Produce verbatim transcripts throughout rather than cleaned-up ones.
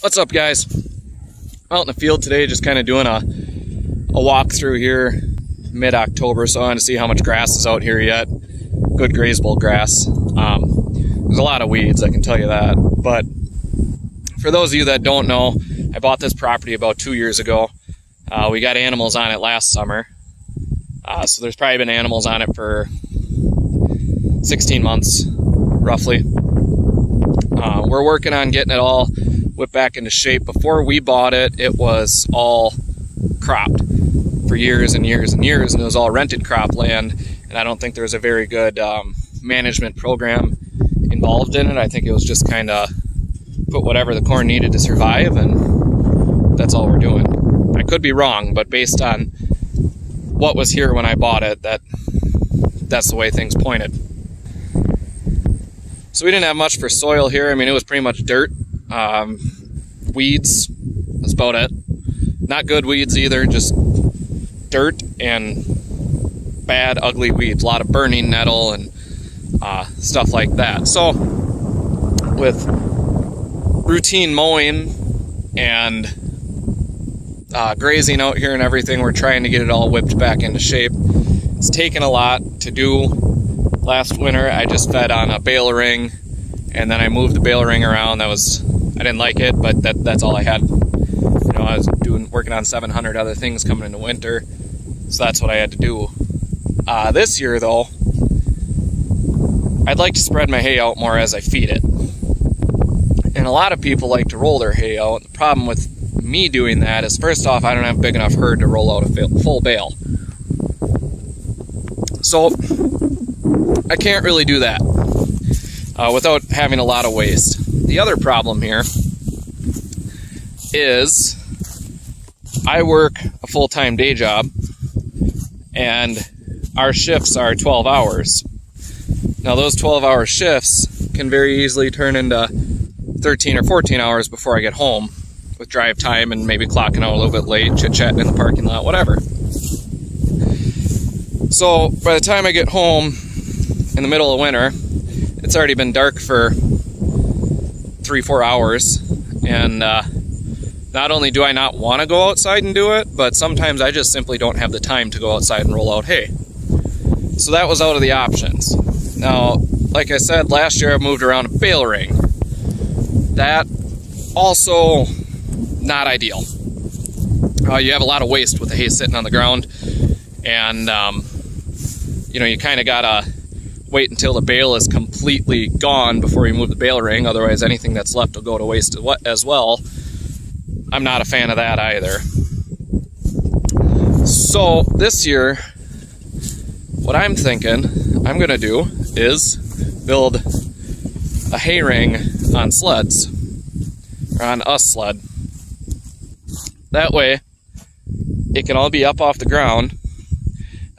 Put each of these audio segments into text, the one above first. What's up, guys? Out in the field today, just kind of doing a, a walk through here mid-October, so I wanted to see how much grass is out here yet. Good grazeable grass. Um, there's a lot of weeds, I can tell you that. But for those of you that don't know, I bought this property about two years ago. Uh, we got animals on it last summer. Uh, so there's probably been animals on it for sixteen months, roughly. Uh, we're working on getting it all whipped back into shape. Before we bought it, it was all cropped for years and years and years, and it was all rented cropland, and I don't think there was a very good um, management program involved in it. I think it was just kind of put whatever the corn needed to survive, and that's all we're doing. I could be wrong, but based on what was here when I bought it, that that's the way things pointed. So we didn't have much for soil here. I mean, it was pretty much dirt. Um, weeds, that's about it. Not good weeds either, just dirt and bad, ugly weeds. A lot of burning nettle and uh, stuff like that. So with routine mowing and uh, grazing out here and everything, we're trying to get it all whipped back into shape. It's taken a lot to do. Last winter, I just fed on a bale ring, and then I moved the bale ring around. That was... I didn't like it, but that, that's all I had. You know, I was doing working on seven hundred other things coming into winter, so that's what I had to do. Uh, this year, though, I'd like to spread my hay out more as I feed it. And a lot of people like to roll their hay out. The problem with me doing that is, first off, I don't have a big enough herd to roll out a full bale. So, I can't really do that uh, without having a lot of waste. The other problem here is I work a full-time day job, and our shifts are twelve hours. Now those twelve-hour shifts can very easily turn into thirteen or fourteen hours before I get home, with drive time and maybe clocking out a little bit late, chit-chatting in the parking lot, whatever. So by the time I get home in the middle of winter, it's already been dark for three, four hours, and uh, not only do I not want to go outside and do it, but sometimes I just simply don't have the time to go outside and roll out hay. So that was out of the options. Now, like I said, last year I moved around a bale ring. That also not ideal. Uh, you have a lot of waste with the hay sitting on the ground, and um, you know, you kind of gotta wait until the bale is completely gone before you move the bale ring, otherwise anything that's left will go to waste as well. I'm not a fan of that either. So this year, what I'm thinking I'm gonna do is build a hay ring on sleds, or on a sled. That way, it can all be up off the ground.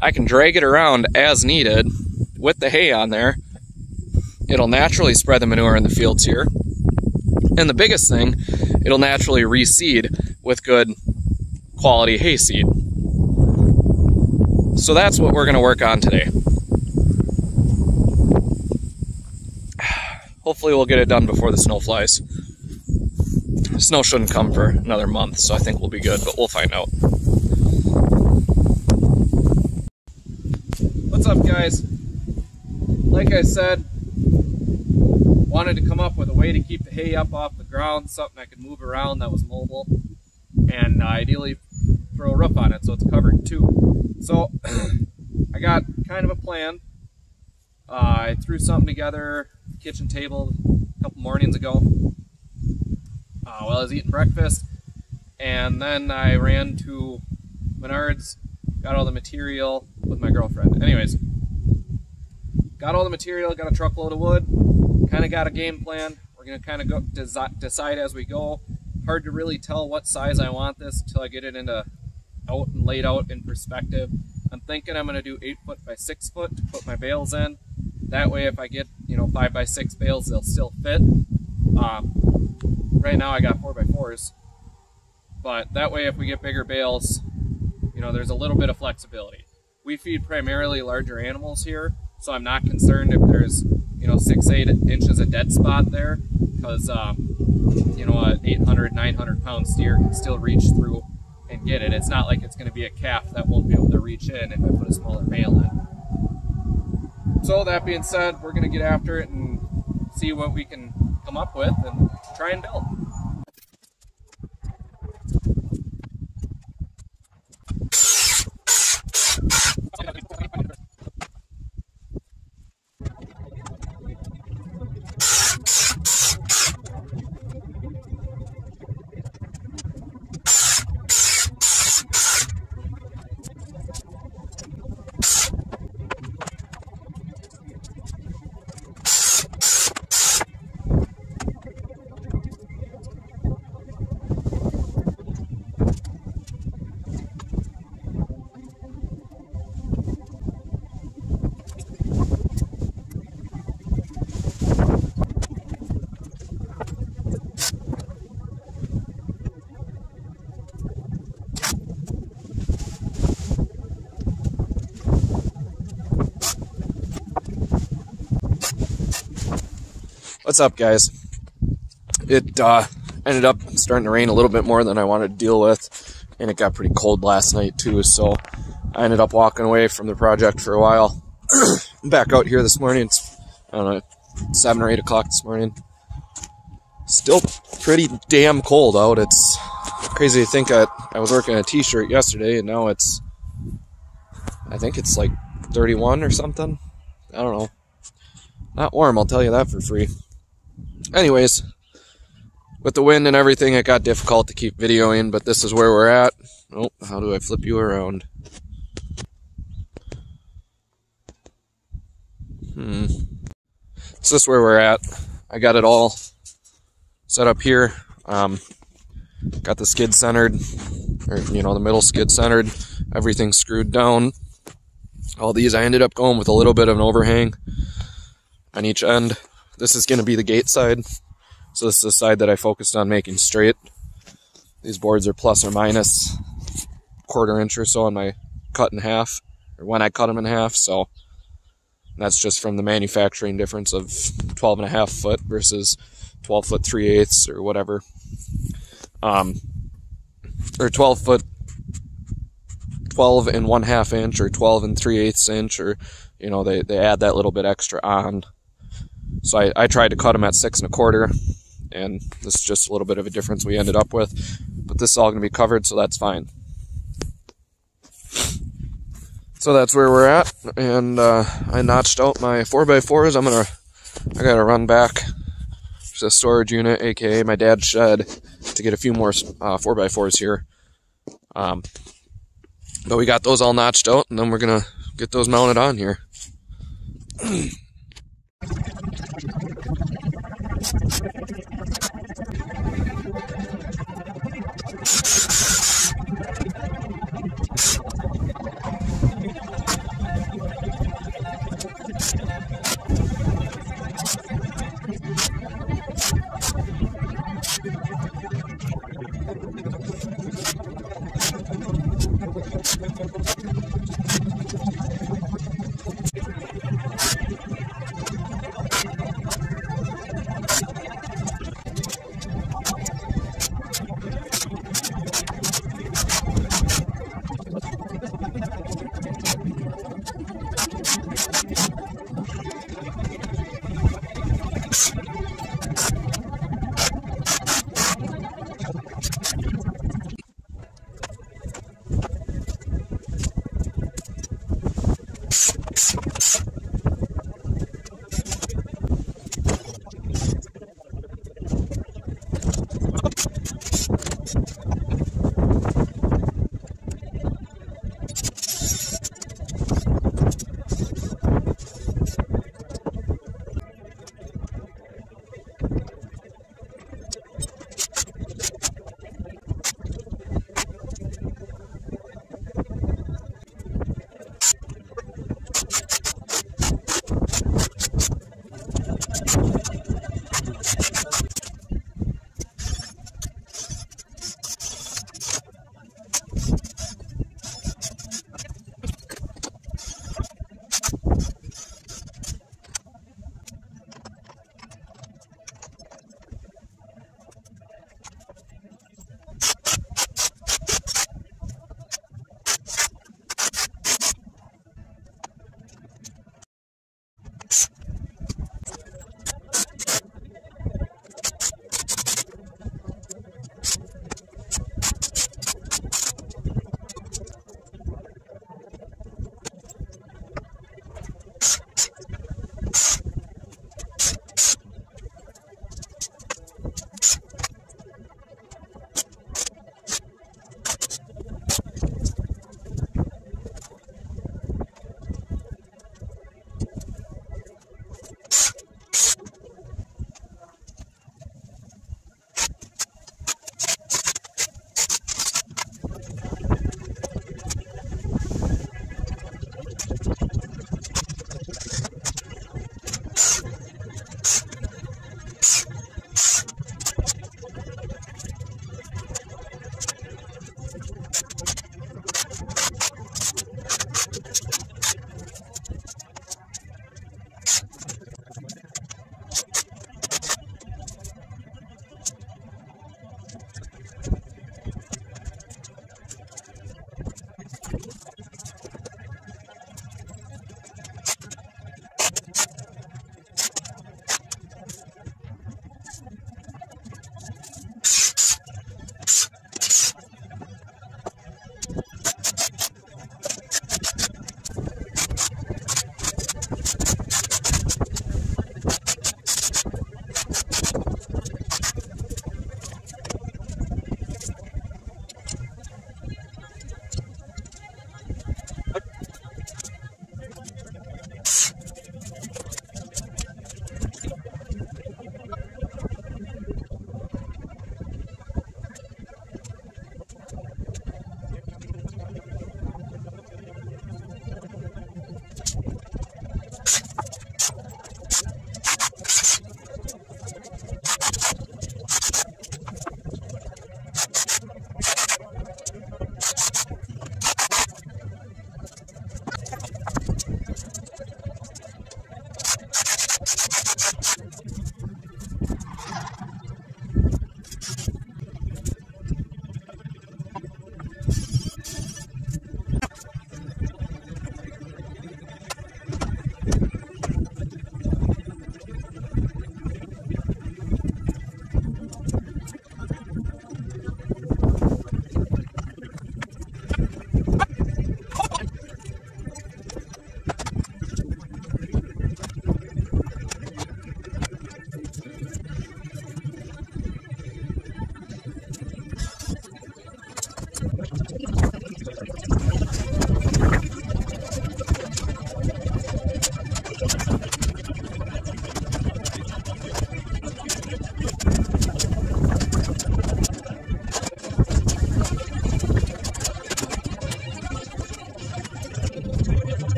I can drag it around as needed with the hay on there. It'll naturally spread the manure in the fields here. And the biggest thing, it'll naturally reseed with good quality hay seed. So that's what we're gonna work on today. Hopefully we'll get it done before the snow flies. Snow shouldn't come for another month, so I think we'll be good, but we'll find out. What's up, guys? Like I said, wanted to come up with a way to keep the hay up off the ground, something I could move around that was mobile, and uh, ideally throw a roof on it so it's covered too. So I got kind of a plan. Uh, I threw something together at the kitchen table a couple mornings ago uh, while I was eating breakfast, and then I ran to Menard's, got all the material with my girlfriend. Anyways. Got all the material, got a truckload of wood, kind of got a game plan. We're going to kind of go desi decide as we go. Hard to really tell what size I want this until I get it into out and laid out in perspective. I'm thinking I'm going to do eight foot by six foot to put my bales in. That way if I get, you know, five by six bales, they'll still fit. Um, right now I got four by fours. But that way if we get bigger bales, you know, there's a little bit of flexibility. We feed primarily larger animals here, so I'm not concerned if there's, you know, six, eight inches of dead spot there, because, um, you know, an eight hundred eight hundred, nine hundred pound steer can still reach through and get it. It's not like it's going to be a calf that won't be able to reach in if I put a smaller male in. So that being said, we're going to get after it and see what we can come up with and try and build. What's up, guys? It uh, ended up starting to rain a little bit more than I wanted to deal with, and it got pretty cold last night too, so I ended up walking away from the project for a while. I'm back out here this morning. It's, I don't know, seven or eight o'clock this morning. Still pretty damn cold out. It's crazy to think I, I was working a t-shirt yesterday, and now it's, I think it's like thirty-one or something. I don't know. Not warm, I'll tell you that for free. Anyways, with the wind and everything, it got difficult to keep videoing, but this is where we're at. Oh, how do I flip you around? Hmm. It's just where we're at. I got it all set up here. Um, got the skid centered, or, you know, the middle skid centered. Everything screwed down. All these, I ended up going with a little bit of an overhang on each end. This is going to be the gate side, so this is the side that I focused on making straight. These boards are plus or minus a quarter inch or so on my cut in half, or when I cut them in half, so that's just from the manufacturing difference of twelve and a half foot versus twelve foot three eighths or whatever. Um, or twelve foot, twelve and one half inch or twelve and three eighths inch, or, you know, they, they add that little bit extra on. So I, I tried to cut them at six and a quarter, and this is just a little bit of a difference we ended up with. But this is all going to be covered, so that's fine. So that's where we're at, and uh, I notched out my four by fours. I'm gonna, I gotta run back to the storage unit, aka my dad's shed, to get a few more uh, four by fours here. Um, but we got those all notched out, and then we're gonna get those mounted on here.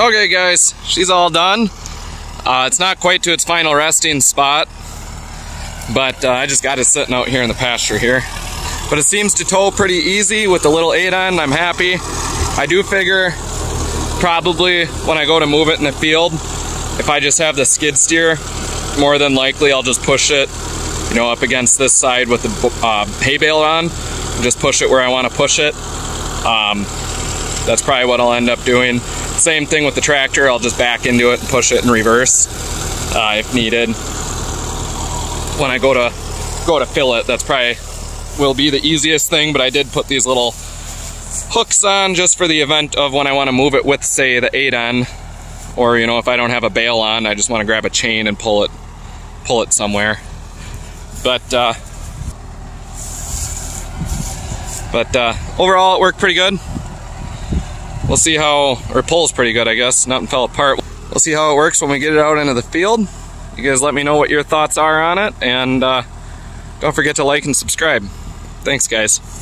Okay guys, she's all done. Uh, it's not quite to its final resting spot, but uh, I just got it sitting out here in the pasture here. But it seems to tow pretty easy with the little eight on, and I'm happy. I do figure probably when I go to move it in the field, if I just have the skid steer, more than likely I'll just push it, you know, up against this side with the uh, hay bale on, and just push it where I want to push it. Um, that's probably what I'll end up doing. Same thing with the tractor, I'll just back into it and push it in reverse uh, if needed. When I go to go to fill it, that's probably will be the easiest thing, but I did put these little hooks on just for the event of when I want to move it with, say, the eight on, or, you know, if I don't have a bale on, I just want to grab a chain and pull it pull it somewhere. But uh, but uh, overall it worked pretty good. We'll see how, or pulls pretty good, I guess. Nothing fell apart. We'll see how it works when we get it out into the field. You guys let me know what your thoughts are on it, and uh, don't forget to like and subscribe. Thanks, guys.